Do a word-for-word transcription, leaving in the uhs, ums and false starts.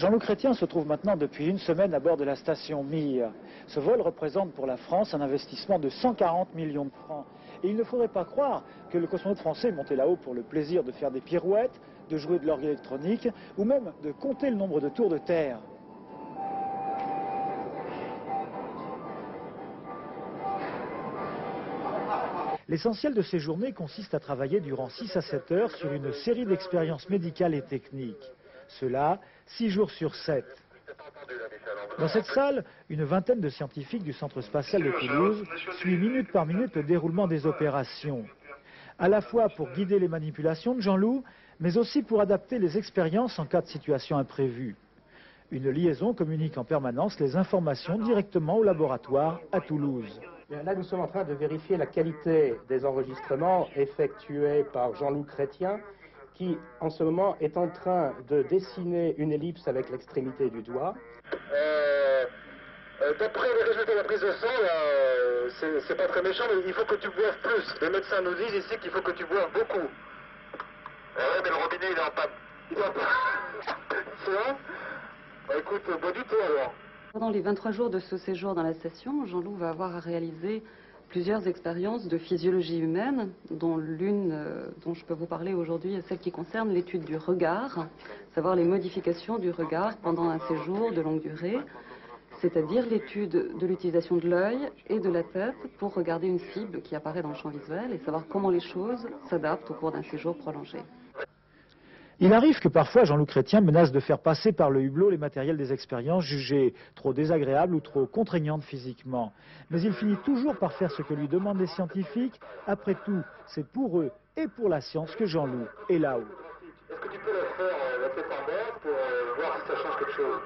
Jean-Loup Chrétien se trouve maintenant depuis une semaine à bord de la station Mir. Ce vol représente pour la France un investissement de cent quarante millions de francs. Et il ne faudrait pas croire que le cosmonaute français est monté là-haut pour le plaisir de faire des pirouettes, de jouer de l'orgue électronique ou même de compter le nombre de tours de terre. L'essentiel de ces journées consiste à travailler durant six à sept heures sur une série d'expériences médicales et techniques. Cela, six jours sur sept. Dans cette salle, une vingtaine de scientifiques du Centre spatial de Toulouse suivent minute par minute le déroulement des opérations. À la fois pour guider les manipulations de Jean-Loup, mais aussi pour adapter les expériences en cas de situation imprévue. Une liaison communique en permanence les informations directement au laboratoire à Toulouse. Là, nous sommes en train de vérifier la qualité des enregistrements effectués par Jean-Loup Chrétien, qui, en ce moment, est en train de dessiner une ellipse avec l'extrémité du doigt. Euh, euh, D'après les résultats de la prise de sang, euh, c'est pas très méchant, mais il faut que tu boives plus. Les médecins nous disent ici qu'il faut que tu boives beaucoup. Ouais, euh, mais le robinet, il est en panne. Il est en panne. C'est vrai ? Bah, écoute, bois du thé, alors. Pendant les vingt-trois jours de ce séjour dans la station, Jean-Loup va avoir à réaliser plusieurs expériences de physiologie humaine, dont l'une euh, dont je peux vous parler aujourd'hui est celle qui concerne l'étude du regard, savoir les modifications du regard pendant un séjour de longue durée, c'est-à-dire l'étude de l'utilisation de l'œil et de la tête pour regarder une cible qui apparaît dans le champ visuel et savoir comment les choses s'adaptent au cours d'un séjour prolongé. Il arrive que parfois Jean-Loup Chrétien menace de faire passer par le hublot les matériels des expériences jugés trop désagréables ou trop contraignantes physiquement. Mais il finit toujours par faire ce que lui demandent les scientifiques. Après tout, c'est pour eux et pour la science que Jean-Loup est là-haut. Est-ce que tu peux la faire, la faire par bord pour voir si ça change quelque chose ?